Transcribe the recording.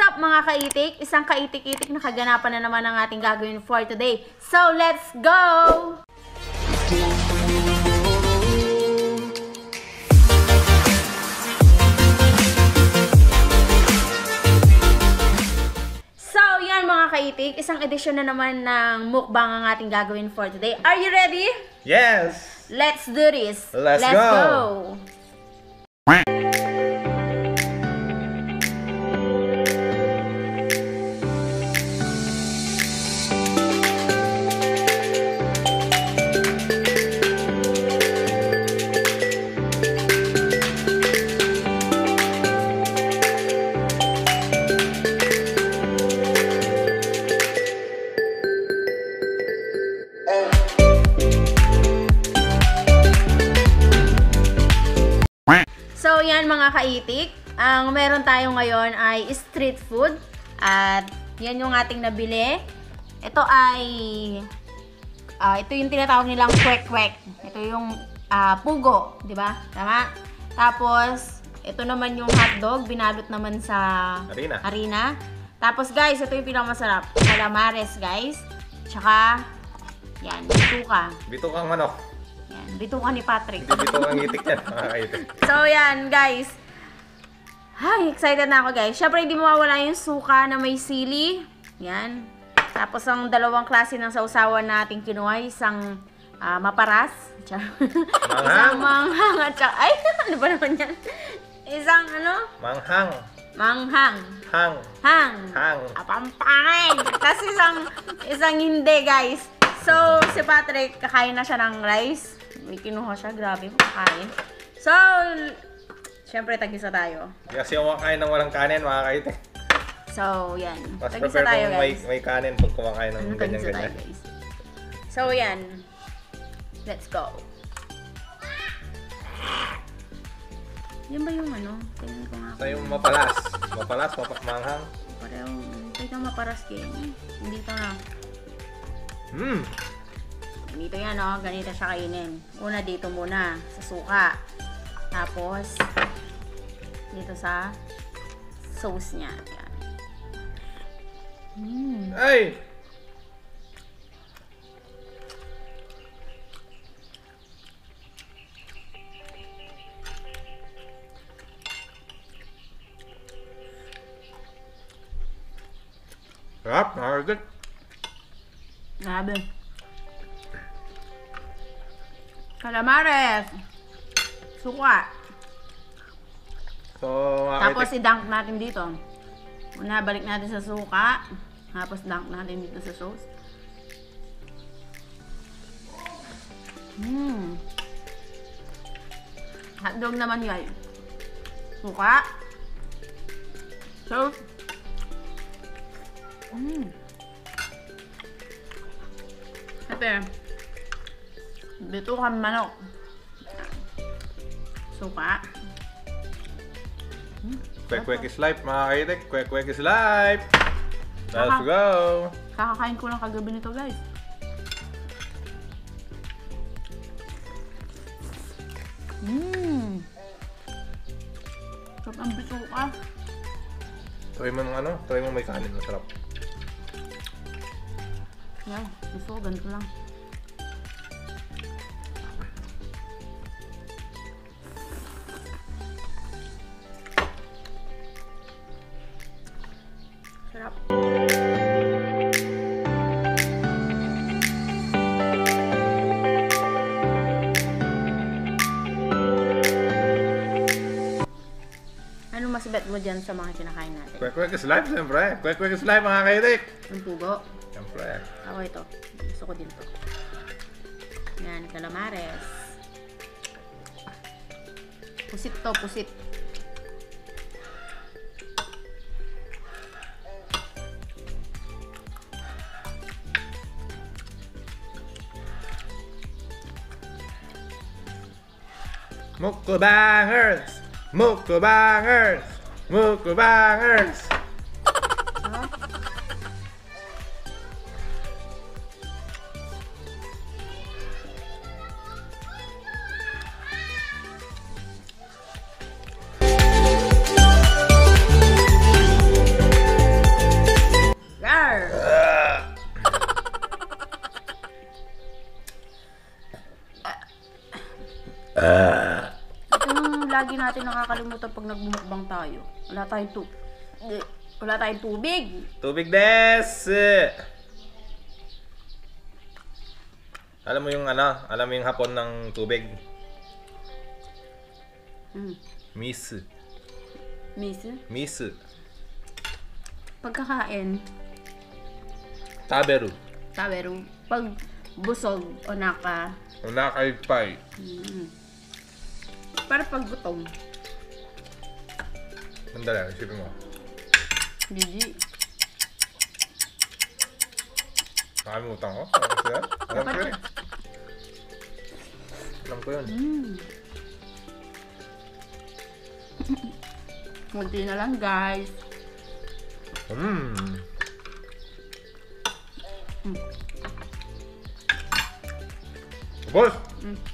What's up mga kaitik? Isang kaitik-itik na kaganapan na naman ang ating gagawin for today. So, let's go! So, yan mga kaitik. Isang edisyon na naman ng mukbang ang ating gagawin for today. Are you ready? Yes! Let's do this! Let's go! So, yan mga kaitik, ang meron tayo ngayon ay street food at yan yung ating nabili. Ito ay, ito yung tinatawag nilang kwek-kwek. Ito yung pugo, di ba? Tama? Tapos, ito naman yung hotdog, binalot naman sa harina. Tapos guys, ito yung pinakamasarap, calamares guys. Tsaka, yan, bituka. Bitukang manok. Bitukan ni Patrick. Bitukan itik yan, mga kaitik. So, yan, guys. Ay, excited na ako, guys. Syempre, hindi mawawala yung suka na may sili. Yan. Tapos, ang dalawang klase ng sausawan natin kinuha, isang maparas. Isang manghang. At saka, ay, ano ba naman yan? Isang, ano? Manghang. Manghang. Hang. Hang. Hang. Apampangin. Tapos, isang hindi, guys. So, si Patrick, kakain na siya ng rice. May kinuha siya. Grabe, makakain. So, syempre, tag-isa tayo. Kasi kumakain ng walang kanin, mga kaitik. So, yan. Mas prepare tayo, kung may kanin pag kumakain ng ganyan-ganyan. So, yan. Let's go. Yan ba yung ano? Tingnan ko nga. Ito yung mapalas. Mapalas, mapakmanghang. Pareho. Ito yung maparas ganyan. Hindi ito na. Mmm! Ganito yan, oh. Ganito siya kainin. Una dito muna, sa suka. Tapos, dito sa sauce niya. Yan. Mmm! Ay! Sarap, nakakagit. Grabe. Calamares. Suka. So, tapos i-dunk natin dito. Una, balik natin sa suka. Tapos dunk natin dito sa sauce. Mmm. Hotdog naman guys. Suka. Sauce. Mmm. Bitukan manok. Suka. Kwek-kwek is life, mga kaitik. Kwek-kwek is life. Let's go. Kakakain ko lang kagabi nito, guys. Mmm. Sarap ang bituka. Try mo ng ano? Try mo may kanin. Masarap. Yan, gusto ko ganito lang. Sarap. Ano mas bet mo dyan sa mga kinakain natin? Kwek-kwek is life, siyempre. Kwek-kwek is life, mga kaitik. Ang pugo. Siyempre. Ako ito. Gusto ko din ito. Yan, calamares. Pusit to, pusit. Mukbangers! Mukbangers! Mukbangers! nakakalimutan pag nagbumukbang tayo. Wala tayong tubig. Wala tayong tubig. Tubig des! Alam mo yung ano? Alam mo yung hapon ng tubig? Miss. Miss? Miss. Pagkakain. Taberu. Taberu. Pag busog, onaka. Onaka itpay. Para pag gutom. Mandala, isipin mo. Gigi. Nakalimutan ko. Alam ko yun. Alam ko yun. Munti na lang, guys. Boss!